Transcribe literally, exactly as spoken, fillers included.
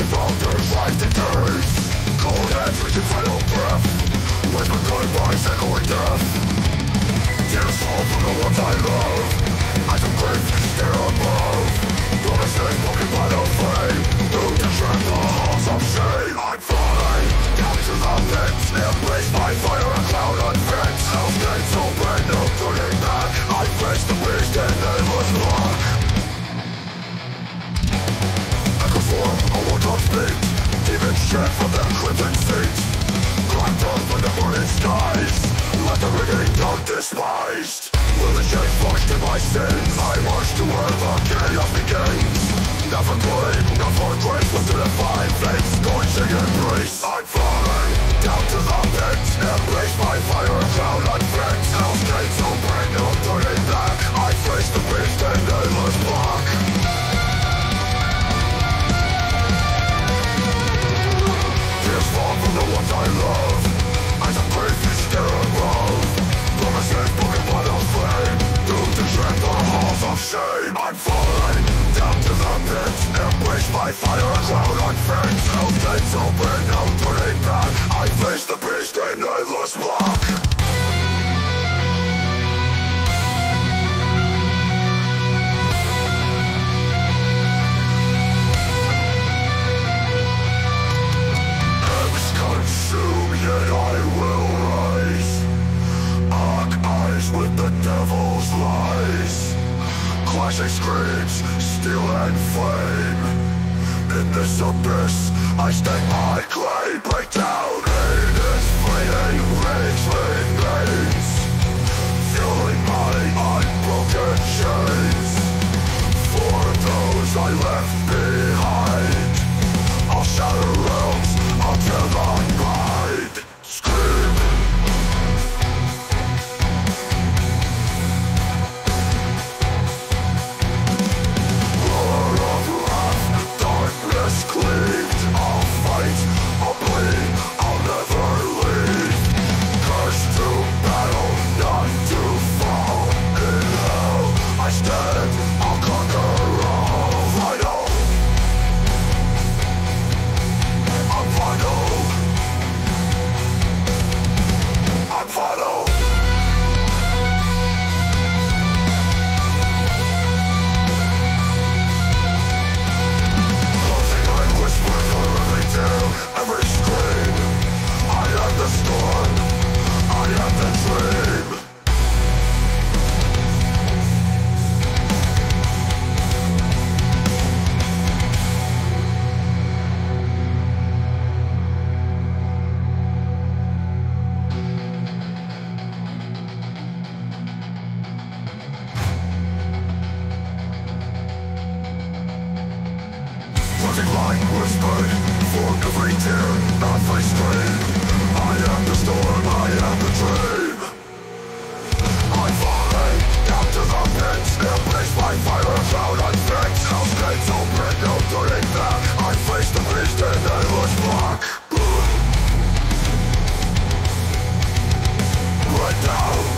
the founders rise to days. Cold hands reaching final breath, whispered goodbyes echoing death. Tears fall from the ones I love, eyes of grief stare above. Promises broken by the flame, who destroyed the halls of shame. I'm flying down to the lips, embraced by fire, a cloud unfits. Hell's gates open, no turning back. I face the beast and endless luck. Even shed from their crimson feet, climbed up in the burning skies. Let the ringing dark despised. Will the shade flush to my sins? I march to where the chaos begins. Never claim, never grace, listen to divine flames, scorching embrace. I'm falling down to the pit, embraced by fire, cloud unfit. Hell's gates open, no turning back. I face the beast and endless black. From the ones I love, eyes of grief stare above. Promises broken by the flame, doomed to tread the halls of shame. I'm falling down to the pit, embraced by fire, a cloud unfit. Hell's gates open, no turning back. I face the beast in endless black. With the devil's lies, clashing screams, steel and flame. In this abyss, I stake my claim. Break down Hades, fleeing raging veins, fueling my unbroken chains. For those I left behind, I'll shatter realms until I ride. Scream. Down.